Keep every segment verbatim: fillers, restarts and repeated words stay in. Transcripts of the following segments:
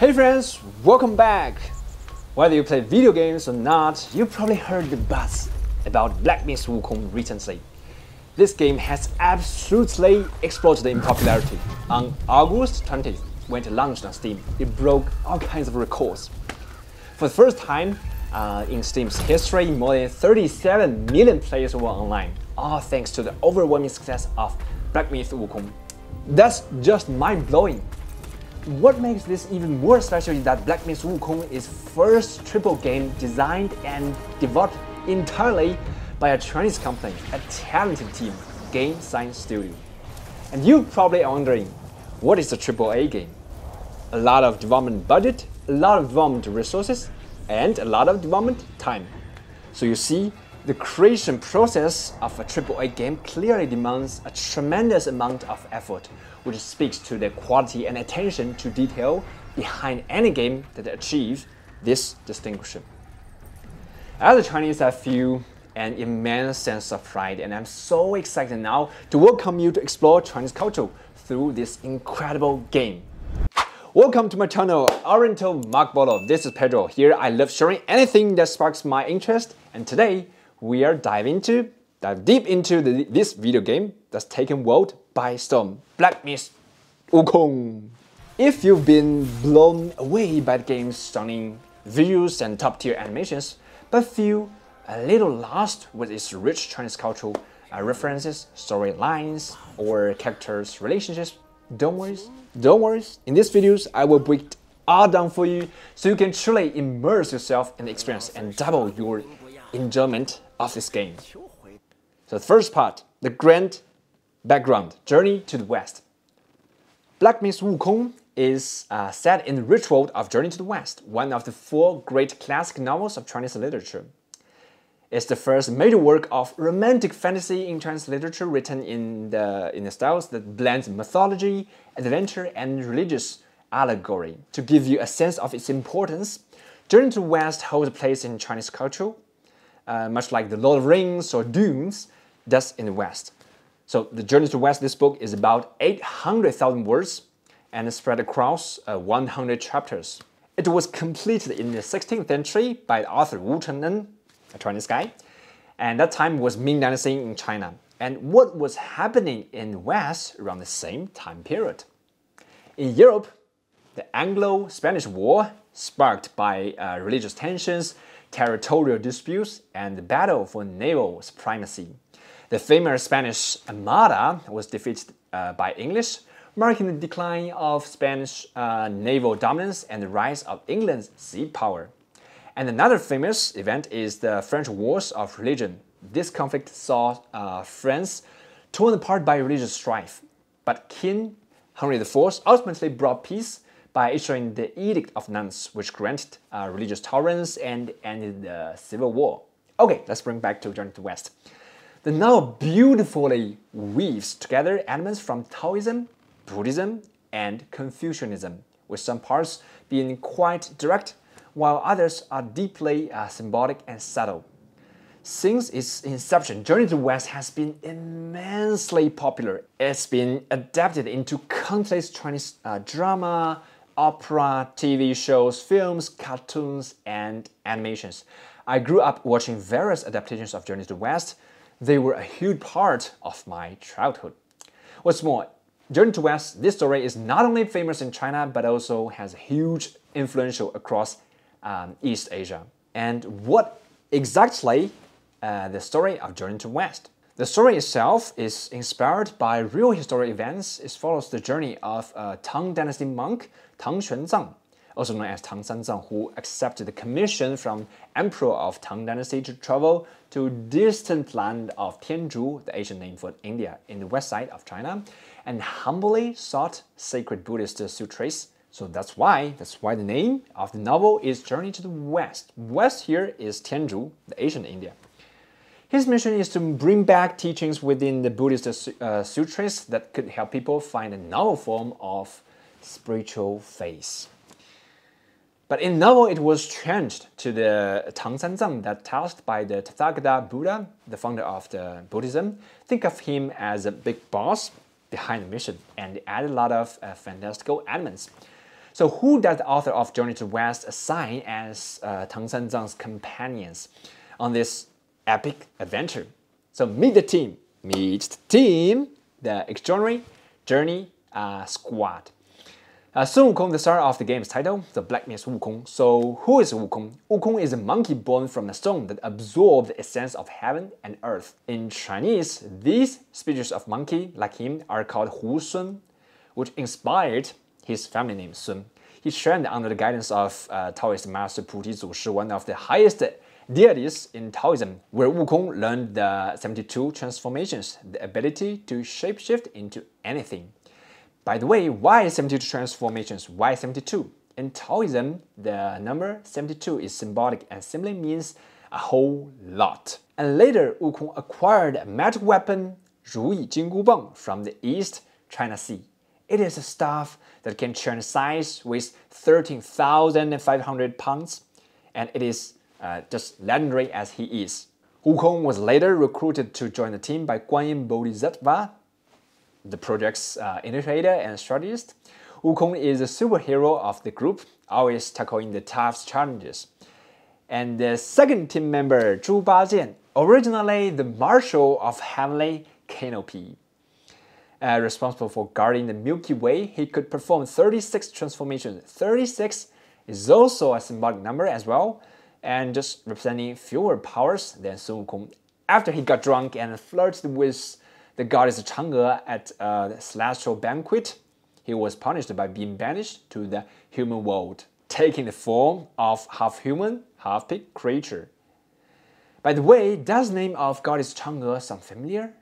Hey friends, welcome back! Whether you play video games or not, you probably heard the buzz about Black Myth: Wukong recently. This game has absolutely exploded in popularity. On August twentieth, when it launched on Steam, it broke all kinds of records. For the first time uh, in Steam's history, more than thirty-seven million players were online, all thanks to the overwhelming success of Black Myth: Wukong. That's just mind-blowing. What makes this even more special is that Black Myth: Wukong is first triple game designed and developed entirely by a Chinese company, a talented team, Game Science Studio. And you probably are wondering, what is a triple A game? A lot of development budget, a lot of development resources, and a lot of development time. So you see, the creation process of a triple A game clearly demands a tremendous amount of effort, which speaks to the quality and attention to detail behind any game that achieves this distinction. As a Chinese, I feel an immense sense of pride, and I'm so excited now to welcome you to explore Chinese culture through this incredible game. Welcome to my channel, Oriental Marco Polo. This is Pedro. Here I love sharing anything that sparks my interest, and today we are diving into, dive deep into the, this video game that's taken world by storm, Black Myth: Wukong. If you've been blown away by the game's stunning visuals and top-tier animations, but feel a little lost with its rich Chinese cultural uh, references, storylines, or characters' relationships, don't worry, don't worry. In these videos, I will break it all down for you, so you can truly immerse yourself in the experience and double your enjoyment of this game. So the first part, the grand background, Journey to the West. Black Myth: Wukong is uh, set in the rich world of Journey to the West, one of the four great classic novels of Chinese literature. It's the first major work of romantic fantasy in Chinese literature, written in the, in the styles that blends mythology, adventure, and religious allegory. To give you a sense of its importance, Journey to the West holds a place in Chinese culture, Uh, much like the Lord of the Rings or Dunes does in the West. So the Journey to the West, this book is about eight hundred thousand words and is spread across uh, one hundred chapters. It was completed in the sixteenth century by the author Wu Chengen, a Chinese guy, and that time was Ming Dynasty in China. And what was happening in the West around the same time period? In Europe, the Anglo-Spanish War, sparked by uh, religious tensions, territorial disputes, and the battle for naval supremacy. The famous Spanish Armada was defeated uh, by English, marking the decline of Spanish uh, naval dominance and the rise of England's sea power. And another famous event is the French Wars of Religion. This conflict saw uh, France torn apart by religious strife, but King Henry the Fourth ultimately brought peace by issuing the Edict of Nuns, which granted uh, religious tolerance and ended the civil war. Okay, let's bring back to Journey to the West. The novel beautifully weaves together elements from Taoism, Buddhism, and Confucianism, with some parts being quite direct, while others are deeply uh, symbolic and subtle. Since its inception, Journey to the West has been immensely popular. It's been adapted into countless Chinese uh, drama, opera, T V shows, films, cartoons, and animations. I grew up watching various adaptations of Journey to the West. They were a huge part of my childhood. What's more, Journey to the West, this story is not only famous in China, but also has huge influence across um, East Asia. And what exactly uh, the story of Journey to the West? The story itself is inspired by real historical events. It follows the journey of a Tang Dynasty monk, Tang Xuanzang, also known as Tang Sanzang, who accepted the commission from Emperor of Tang Dynasty to travel to distant land of Tianzhu, the ancient name for India, in the west side of China, and humbly sought sacred Buddhist sutras. So that's why, that's why the name of the novel is Journey to the West. West here is Tianzhu, the ancient India. His mission is to bring back teachings within the Buddhist uh, sutras that could help people find a novel form of spiritual faith. But in novel, it was changed to the Tang Sanzang, that tasked by the Tathagata Buddha, the founder of the Buddhism. Think of him as a big boss behind the mission, and added a lot of uh, fantastical elements. So who does the author of Journey to the West assign as uh, Tang Sanzang's companions on this epic adventure? So meet the team. Meet the team, the extraordinary journey uh, squad. Uh, Sun Wukong, the star of the game's title, the Black Myth: Wukong. So who is Wukong? Wukong is a monkey born from a stone that absorbed the essence of heaven and earth. In Chinese, these species of monkey, like him, are called Hu Sun, which inspired his family name Sun. He trained under the guidance of uh, Taoist master Puji Zushi, one of the highest deities in Taoism, where Wukong learned the seventy-two transformations, the ability to shapeshift into anything. By the way, why seventy-two transformations? Why seventy-two? In Taoism, the number seventy-two is symbolic and simply means a whole lot. And later, Wukong acquired a magic weapon, Ruyi Jinggu Bang, from the East China Sea. It is a staff that can turn size, weighs thirteen thousand five hundred pounds, and it is uh, just legendary as he is. Wukong was later recruited to join the team by Guanyin Bodhisattva, the project's uh, initiator and strategist. Wukong is a superhero of the group, always tackling the tough challenges. And the second team member, Zhu Bajie, originally the Marshal of Heavenly Canopy. Uh, responsible for guarding the Milky Way, he could perform thirty-six transformations. thirty-six is also a symbolic number as well, and just representing fewer powers than Sun Wukong. After he got drunk and flirted with the goddess Chang'e at a celestial banquet, he was punished by being banished to the human world, taking the form of half-human, half-pig creature. By the way, does the name of goddess Chang'e sound familiar?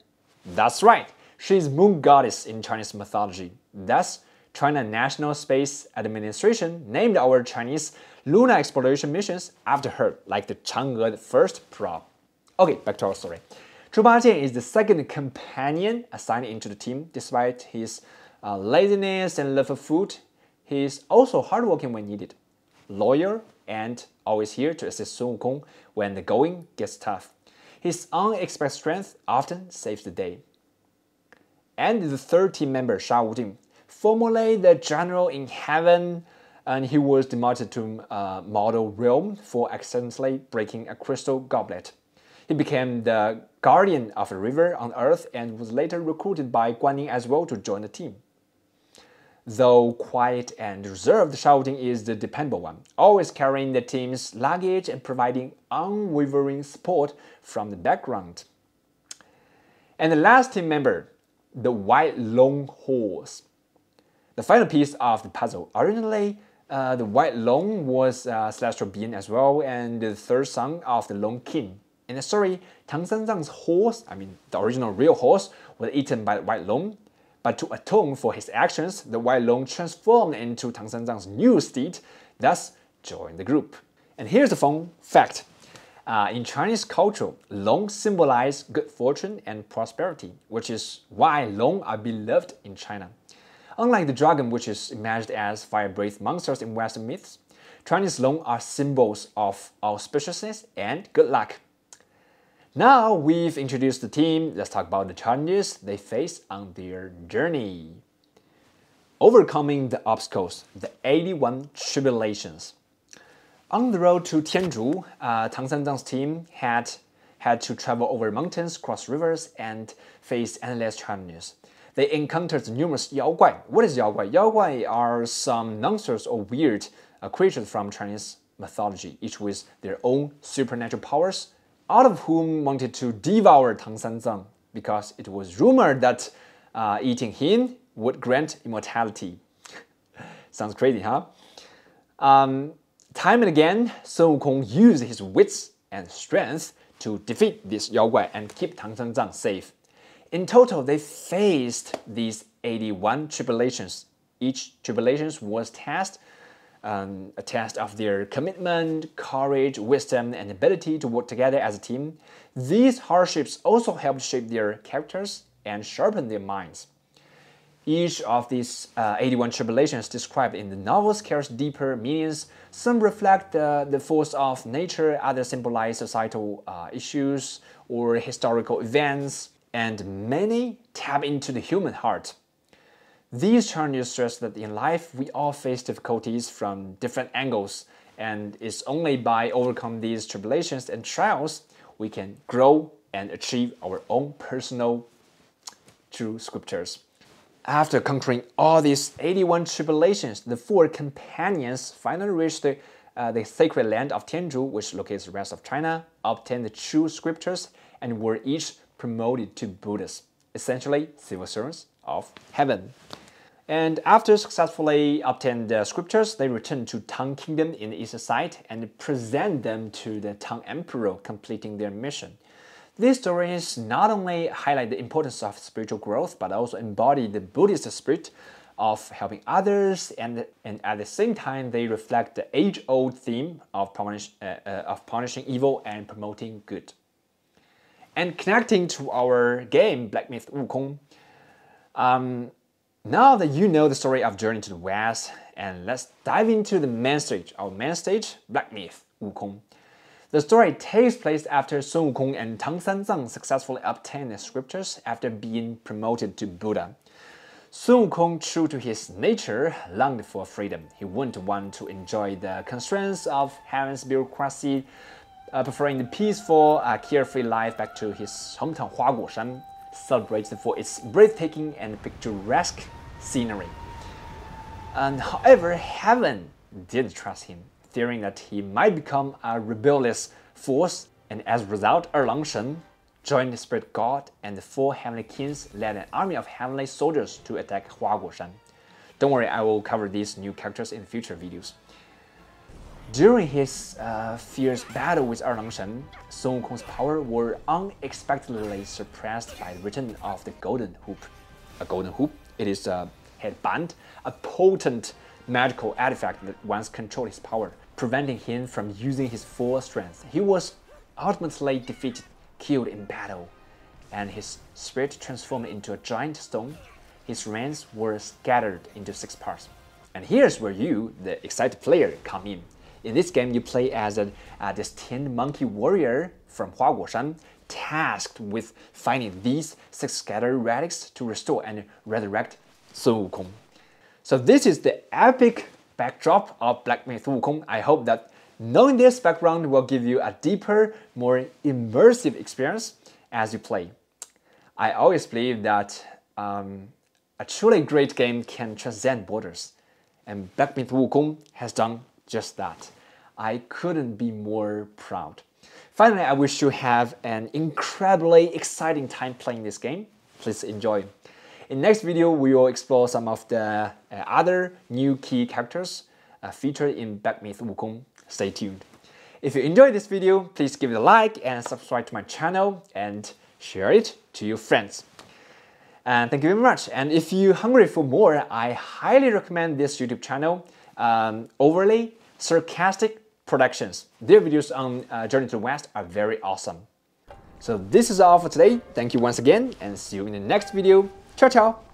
That's right, she is moon goddess in Chinese mythology. Thus, China National Space Administration named our Chinese lunar exploration missions after her, like the Chang'e first probe. Okay, back to our story. Zhu Bajie is the second companion assigned into the team. Despite his uh, laziness and love of food, he is also hardworking when needed, loyal, and always here to assist Sun Wukong when the going gets tough. His unexpected strength often saves the day. And the third team member, Sha Wujing, formerly the general in heaven, and he was demoted to uh, model realm for accidentally breaking a crystal goblet. He became the guardian of a river on Earth and was later recruited by Guanyin as well to join the team. Though quiet and reserved, Sha Wujing is the dependable one, always carrying the team's luggage and providing unwavering support from the background. And the last team member, the White Long Horse, the final piece of the puzzle. Originally, uh, the White Long was a celestial being as well and the third son of the Long King. In the story, Tang Sanzang's horse, I mean the original real horse, was eaten by the White Long, but to atone for his actions, the White Long transformed into Tang Sanzang's new steed, thus joined the group. And here's a fun fact. Uh, in Chinese culture, long symbolize good fortune and prosperity, which is why long are beloved in China. Unlike the dragon, which is imagined as fire-breathing monsters in Western myths, Chinese long are symbols of auspiciousness and good luck. Now we've introduced the team, let's talk about the challenges they face on their journey. Overcoming the obstacles, the eighty-one tribulations. On the road to Tianzhu, uh, Tang Sanzang's team had had to travel over mountains, cross rivers, and face endless challenges. They encountered numerous Yao Guai. What is Yao Guai? Yao Guai are some monsters or weird uh, creatures from Chinese mythology, each with their own supernatural powers, all of whom wanted to devour Tang Sanzang because it was rumored that uh, eating him would grant immortality. Sounds crazy, huh? Um, time and again, Sun Wukong used his wits and strength to defeat this Yao Guai and keep Tang Sanzang safe. In total, they faced these eighty-one tribulations. Each tribulation was test. Um, a test of their commitment, courage, wisdom, and ability to work together as a team. These hardships also helped shape their characters and sharpen their minds. Each of these uh, eighty-one tribulations described in the novels carries deeper meanings. Some reflect uh, the force of nature, others symbolize societal uh, issues or historical events, and many tap into the human heart. These journeys stress that in life we all face difficulties from different angles, and it's only by overcoming these tribulations and trials we can grow and achieve our own personal true scriptures. After conquering all these eighty-one tribulations, the four companions finally reached the, uh, the sacred land of Tianzhu, which locates the rest of China, obtained the true scriptures, and were each promoted to Buddhists, essentially civil servants of heaven. And after successfully obtaining the scriptures, they return to Tang Kingdom in the eastern side and present them to the Tang Emperor, completing their mission. These stories not only highlight the importance of spiritual growth, but also embody the Buddhist spirit of helping others, and, and at the same time they reflect the age-old theme of, punish, uh, uh, of punishing evil and promoting good. And connecting to our game, Black Myth: Wukong, um, now that you know the story of Journey to the West, and let's dive into the main stage, our main stage, Black Myth Wukong. The story takes place after Sun Wukong and Tang Sanzang successfully obtained the scriptures after being promoted to Buddha. Sun Wukong, true to his nature, longed for freedom. He wouldn't want to enjoy the constraints of heaven's bureaucracy, uh, preferring the peaceful, uh, carefree life back to his hometown Hua Guoshan, celebrated for its breathtaking and picturesque scenery. And however, heaven didn't trust him, fearing that he might become a rebellious force, and as a result, Erlang Shen joined the Spirit God, and the four heavenly kings led an army of heavenly soldiers to attack Hua Guoshan. Don't worry, I will cover these new characters in future videos. During his uh, fierce battle with Erlang Shen, Sun Wukong's power were unexpectedly suppressed by the return of the Golden Hoop. A Golden Hoop, it is a headband, a potent magical artifact that once controlled his power, preventing him from using his full strength. He was ultimately defeated, killed in battle, and his spirit transformed into a giant stone. His remains were scattered into six parts. And here's where you, the excited player, come in. In this game, you play as a, a destined monkey warrior from Hua Guoshan, tasked with finding these six scattered relics to restore and resurrect Sun Wukong. So this is the epic backdrop of Black Myth: Wukong. I hope that knowing this background will give you a deeper, more immersive experience as you play. I always believe that um, a truly great game can transcend borders, and Black Myth: Wukong has done just that. I couldn't be more proud. Finally, I wish you have an incredibly exciting time playing this game. Please enjoy. In next video, we will explore some of the uh, other new key characters uh, featured in Black Myth: Wukong. Stay tuned. If you enjoyed this video, please give it a like and subscribe to my channel and share it to your friends. And thank you very much. And if you're hungry for more, I highly recommend this YouTube channel, um, Overly Sarcastic Productions. Their videos on uh, Journey to the West are very awesome. So this is all for today. Thank you once again, and see you in the next video. Ciao, ciao!